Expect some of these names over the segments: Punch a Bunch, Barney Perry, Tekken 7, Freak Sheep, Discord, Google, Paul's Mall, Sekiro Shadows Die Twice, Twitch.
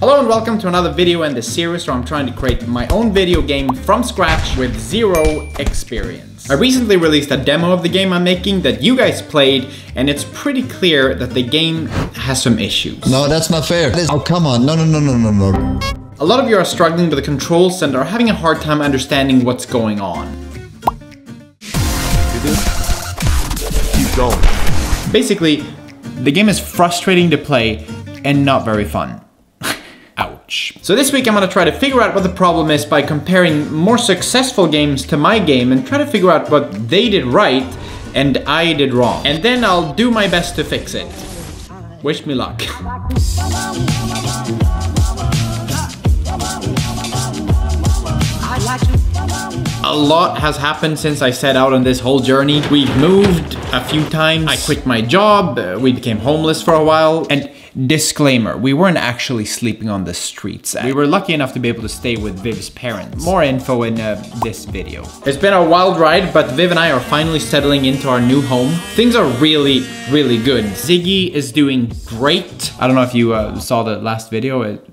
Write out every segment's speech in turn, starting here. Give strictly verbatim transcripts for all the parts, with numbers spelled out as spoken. Hello and welcome to another video in the series where I'm trying to create my own video game from scratch with zero experience. I recently released a demo of the game I'm making that you guys played, and it's pretty clear that the game has some issues. No, that's not fair. That is, oh, come on. No, no, no, no, no, no. A lot of you are struggling with the controls and are having a hard time understanding what's going on. Keep going. Basically, the game is frustrating to play and not very fun. So this week I'm gonna try to figure out what the problem is by comparing more successful games to my game and try to figure out what they did right and I did wrong. And then I'll do my best to fix it. Wish me luck. A lot has happened since I set out on this whole journey. We've moved a few times, I quit my job, uh, we became homeless for a while, and disclaimer, we weren't actually sleeping on the streets. We were lucky enough to be able to stay with Viv's parents. More info in uh, this video. It's been a wild ride, but Viv and I are finally settling into our new home. Things are really, really good. Ziggy is doing great. I don't know if you uh, saw the last video. It,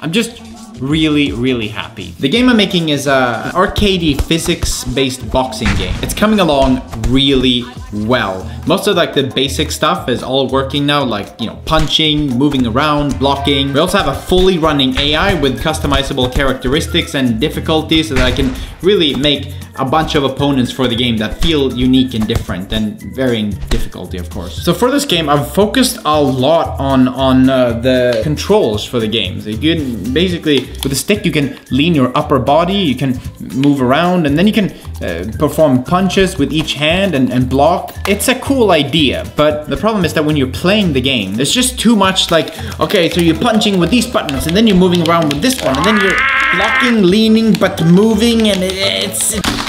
I'm just really, really happy. The game I'm making is a arcadey physics-based boxing game. It's coming along really well. Most of like the basic stuff is all working now, like, you know, punching, moving around, blocking. We also have a fully running A I with customizable characteristics and difficulties so that I can really make a bunch of opponents for the game that feel unique and different and varying difficulty, of course. So for this game, I've focused a lot on on uh, the controls for the game. So you can basically, with a stick, you can lean your upper body, you can move around, and then you can uh, perform punches with each hand and, and block. It's a cool idea, but the problem is that when you're playing the game, it's just too much like, okay, so you're punching with these buttons, and then you're moving around with this one, and then you're blocking, leaning, but moving, and it's... it's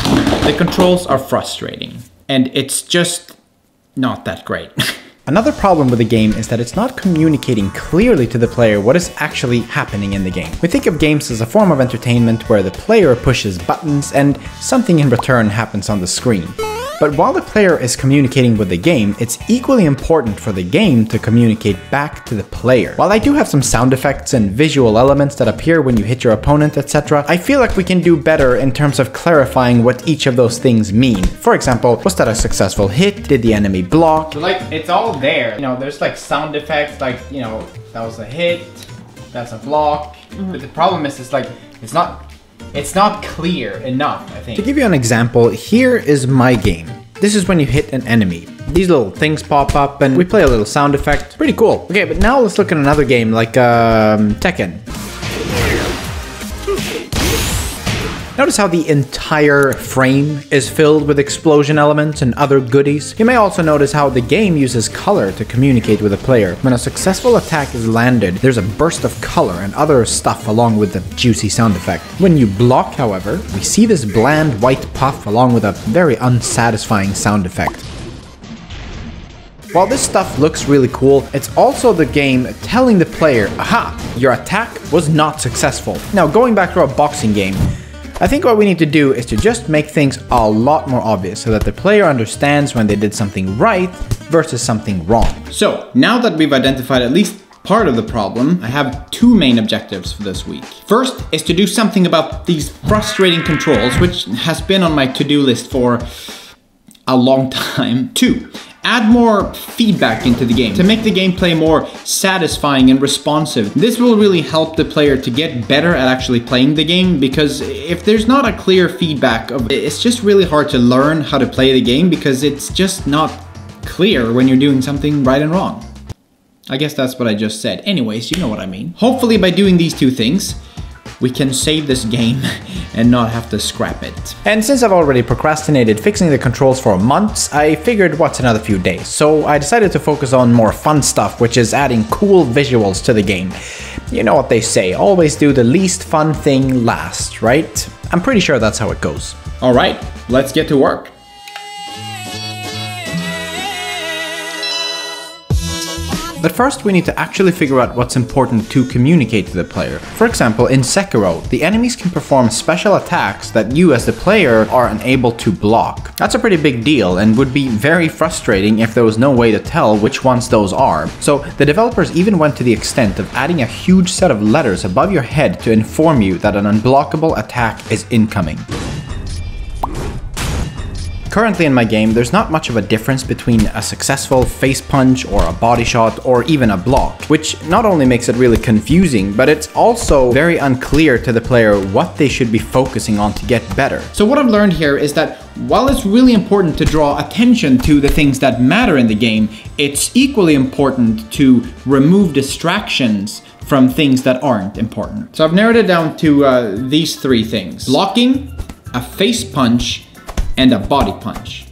The controls are frustrating, and it's just not that great. Another problem with the game is that it's not communicating clearly to the player what is actually happening in the game. We think of games as a form of entertainment where the player pushes buttons and something in return happens on the screen. But while the player is communicating with the game, it's equally important for the game to communicate back to the player. While I do have some sound effects and visual elements that appear when you hit your opponent, et cetera, I feel like we can do better in terms of clarifying what each of those things mean. For example, was that a successful hit? Did the enemy block? So like, it's all there. You know, there's like sound effects, like, you know, that was a hit, that's a block. Mm-hmm. But the problem is, it's like, it's not... It's not clear enough, I think. To give you an example, here is my game. This is when you hit an enemy. These little things pop up and we play a little sound effect. Pretty cool. Okay, but now let's look at another game like um, Tekken. Notice how the entire frame is filled with explosion elements and other goodies. You may also notice how the game uses color to communicate with the player. When a successful attack is landed, there's a burst of color and other stuff along with the juicy sound effect. When you block, however, we see this bland white puff along with a very unsatisfying sound effect. While this stuff looks really cool, it's also the game telling the player, aha, your attack was not successful. Now, going back to our boxing game, I think what we need to do is to just make things a lot more obvious so that the player understands when they did something right versus something wrong. So, now that we've identified at least part of the problem, I have two main objectives for this week. First is to do something about these frustrating controls, which has been on my to-do list for a long time. Two, add more feedback into the game to make the gameplay more satisfying and responsive. This will really help the player to get better at actually playing the game, because if there's not a clear feedback, of it's just really hard to learn how to play the game because it's just not clear when you're doing something right and wrong. I guess that's what I just said. Anyways, you know what I mean. Hopefully by doing these two things, we can save this game and not have to scrap it. And since I've already procrastinated fixing the controls for months, I figured what's another few days. So I decided to focus on more fun stuff, which is adding cool visuals to the game. You know what they say, always do the least fun thing last, right? I'm pretty sure that's how it goes. All right, let's get to work. But first we need to actually figure out what's important to communicate to the player. For example, in Sekiro, the enemies can perform special attacks that you as the player are unable to block. That's a pretty big deal and would be very frustrating if there was no way to tell which ones those are. So the developers even went to the extent of adding a huge set of letters above your head to inform you that an unblockable attack is incoming. Currently in my game, there's not much of a difference between a successful face punch or a body shot or even a block, which not only makes it really confusing, but it's also very unclear to the player what they should be focusing on to get better. So what I've learned here is that while it's really important to draw attention to the things that matter in the game, it's equally important to remove distractions from things that aren't important. So I've narrowed it down to uh, these three things: blocking, a face punch, and a body punch.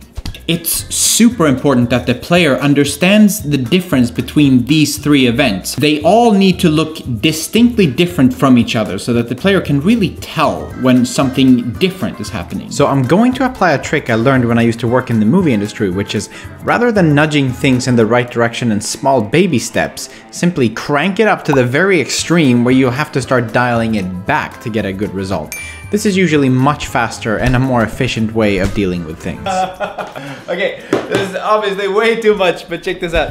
It's super important that the player understands the difference between these three events. They all need to look distinctly different from each other so that the player can really tell when something different is happening. So I'm going to apply a trick I learned when I used to work in the movie industry, which is rather than nudging things in the right direction in small baby steps, simply crank it up to the very extreme where you have to start dialing it back to get a good result. This is usually much faster and a more efficient way of dealing with things. Okay, this is obviously way too much, but check this out.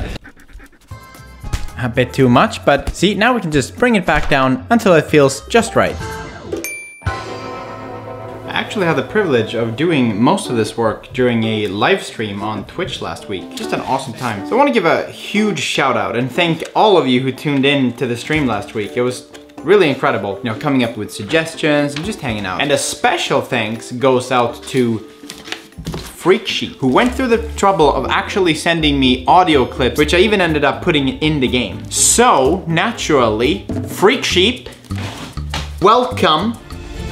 A bit too much, but see, now we can just bring it back down until it feels just right. I actually had the privilege of doing most of this work during a live stream on Twitch last week. Just an awesome time. So I want to give a huge shout out and thank all of you who tuned in to the stream last week. It was really incredible, you know, coming up with suggestions and just hanging out. And a special thanks goes out to Freak Sheep, who went through the trouble of actually sending me audio clips, which I even ended up putting in the game. So, naturally, Freak Sheep, welcome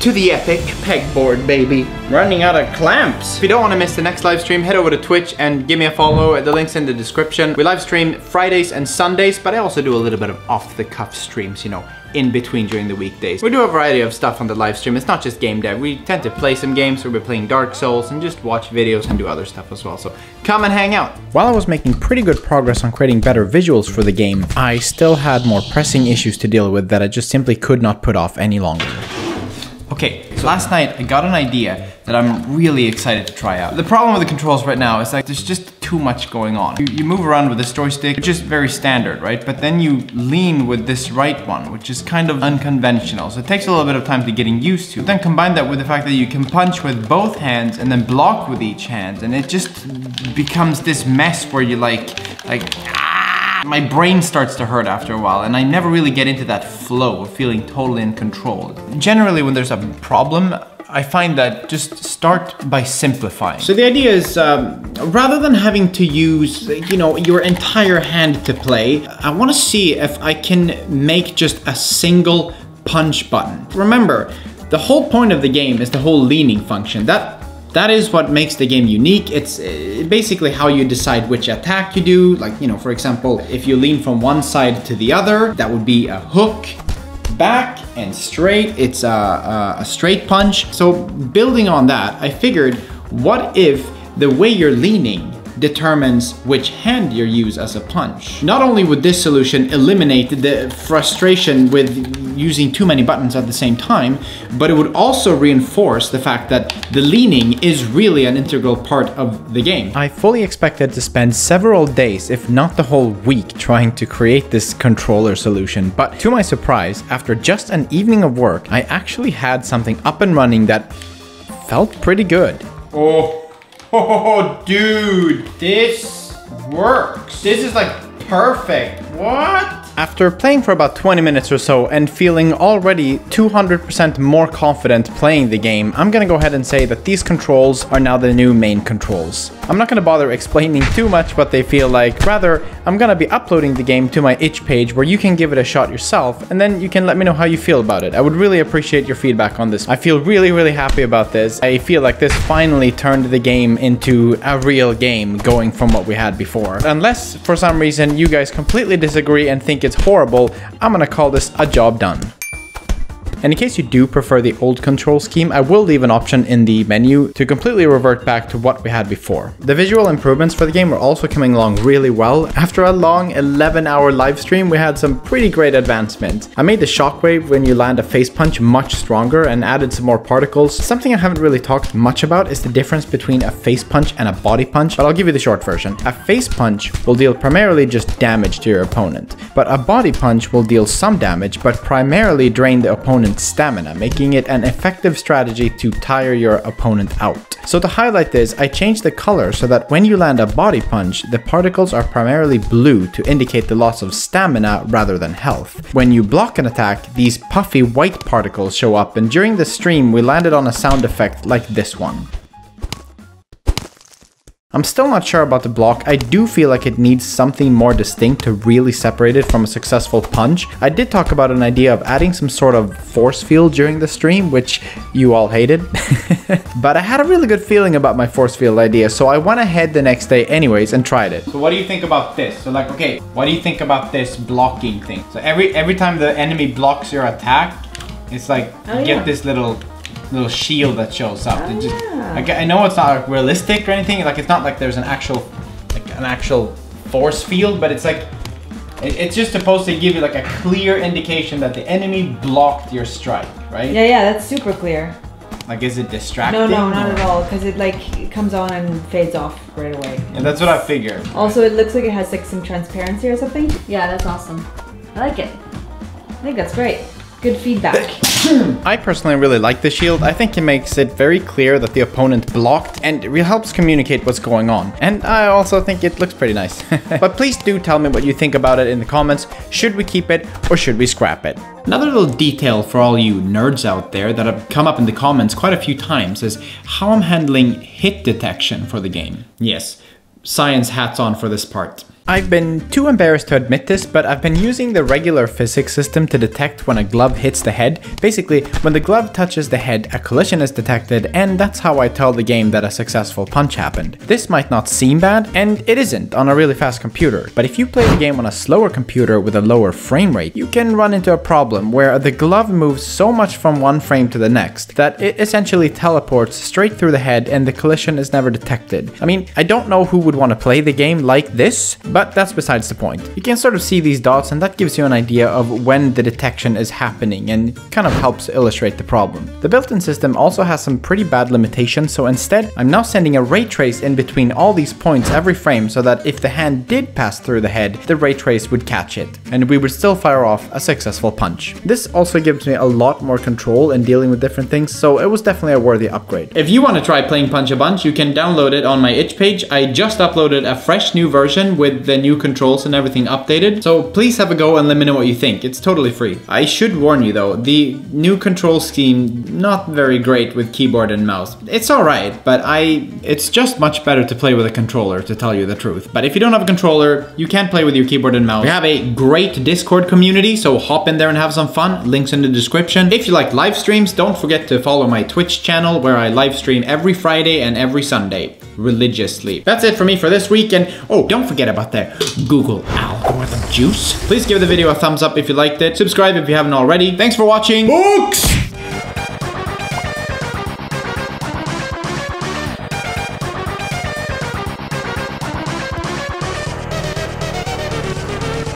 to the epic pegboard, baby. Running out of clamps. If you don't want to miss the next live stream, head over to Twitch and give me a follow. The link's in the description. We live stream Fridays and Sundays, but I also do a little bit of off-the-cuff streams, you know, in between during the weekdays. We do a variety of stuff on the live stream. It's not just game dev. We tend to play some games, so we're playing Dark Souls and just watch videos and do other stuff as well. So come and hang out. While I was making pretty good progress on creating better visuals for the game, I still had more pressing issues to deal with that I just simply could not put off any longer. Okay, so last night I got an idea that I'm really excited to try out. The problem with the controls right now is like there's just too much going on. You, you move around with this joystick, which is very standard, right? But then you lean with this right one, which is kind of unconventional. So it takes a little bit of time to getting used to. But then combine that with the fact that you can punch with both hands and then block with each hand, and it just becomes this mess where you like, like, my brain starts to hurt after a while, and I never really get into that flow of feeling totally in control. Generally, when there's a problem, I find that just start by simplifying. So the idea is, um, rather than having to use, you know, your entire hand to play, I want to see if I can make just a single punch button. Remember, the whole point of the game is the whole leaning function. That That is what makes the game unique. It's basically how you decide which attack you do. Like, you know, for example, if you lean from one side to the other, that would be a hook, back and straight. It's a, a straight punch. So building on that, I figured, what if the way you're leaning determines which hand you use as a punch? Not only would this solution eliminate the frustration with using too many buttons at the same time, but it would also reinforce the fact that the leaning is really an integral part of the game. I fully expected to spend several days, if not the whole week, trying to create this controller solution, but to my surprise, after just an evening of work, I actually had something up and running that felt pretty good. Oh. Oh, dude, this works. This is like perfect. What? After playing for about twenty minutes or so and feeling already two hundred percent more confident playing the game, I'm gonna go ahead and say that these controls are now the new main controls. I'm not gonna bother explaining too much what they feel like. Rather, I'm gonna be uploading the game to my itch page where you can give it a shot yourself, and then you can let me know how you feel about it. I would really appreciate your feedback on this. I feel really, really happy about this. I feel like this finally turned the game into a real game, going from what we had before. Unless, for some reason, you guys completely disagree and think it's horrible, I'm gonna call this a job done. And in case you do prefer the old control scheme, I will leave an option in the menu to completely revert back to what we had before. The visual improvements for the game were also coming along really well. After a long eleven hour live stream, we had some pretty great advancement. I made the shockwave when you land a face punch much stronger and added some more particles. Something I haven't really talked much about is the difference between a face punch and a body punch, but I'll give you the short version. A face punch will deal primarily just damage to your opponent, but a body punch will deal some damage but primarily drain the opponent's stamina, making it an effective strategy to tire your opponent out. So to highlight this, I changed the color so that when you land a body punch, the particles are primarily blue to indicate the loss of stamina rather than health. When you block an attack, these puffy white particles show up, and during the stream we landed on a sound effect like this one. I'm still not sure about the block. I do feel like it needs something more distinct to really separate it from a successful punch. I did talk about an idea of adding some sort of force field during the stream, which you all hated. But I had a really good feeling about my force field idea, so I went ahead the next day anyways and tried it. So what do you think about this? So like, okay, what do you think about this blocking thing? So every every time the enemy blocks your attack, it's like, oh, you yeah. get this little... little shield that shows up. Oh, just, yeah. like, I know it's not like, realistic or anything. Like, it's not like there's an actual, like an actual force field, but it's like it, it's just supposed to give you like a clear indication that the enemy blocked your strike, right? Yeah, yeah, that's super clear. Like, is it distracting? No, no, not or? at all, because it like it comes on and fades off right away. And yeah, that's what I figured. Also, it looks like it has like some transparency or something. Yeah, that's awesome. I like it. I think that's great. Good feedback. I personally really like the shield. I think it makes it very clear that the opponent blocked, and it helps communicate what's going on. And I also think it looks pretty nice. But please do tell me what you think about it in the comments. Should we keep it or should we scrap it? Another little detail for all you nerds out there that have come up in the comments quite a few times is how I'm handling hit detection for the game. Yes, science hats on for this part. I've been too embarrassed to admit this, but I've been using the regular physics system to detect when a glove hits the head. Basically, when the glove touches the head, a collision is detected, and that's how I tell the game that a successful punch happened. This might not seem bad, and it isn't on a really fast computer, but if you play the game on a slower computer with a lower frame rate, you can run into a problem where the glove moves so much from one frame to the next that it essentially teleports straight through the head and the collision is never detected. I mean, I don't know who would want to play the game like this, but But that's besides the point. You can sort of see these dots, and that gives you an idea of when the detection is happening and kind of helps illustrate the problem. The built-in system also has some pretty bad limitations, so instead I'm now sending a ray trace in between all these points every frame so that if the hand did pass through the head, the ray trace would catch it and we would still fire off a successful punch. This also gives me a lot more control in dealing with different things, so it was definitely a worthy upgrade. If you want to try playing Punch a Bunch, you can download it on my itch page. I just uploaded a fresh new version with the new controls and everything updated, so please have a go and let me know what you think. It's totally free. I should warn you though, the new control scheme, not very great with keyboard and mouse. It's alright, but I... it's just much better to play with a controller, to tell you the truth. But if you don't have a controller, you can play with your keyboard and mouse. We have a great Discord community, so hop in there and have some fun. Links in the description. If you like live streams, don't forget to follow my Twitch channel where I live stream every Friday and every Sunday, religiously. That's it for me for this week, and oh, don't forget about that Google algorithm juice. Please give the video a thumbs up if you liked it. Subscribe if you haven't already. Thanks for watching. Books!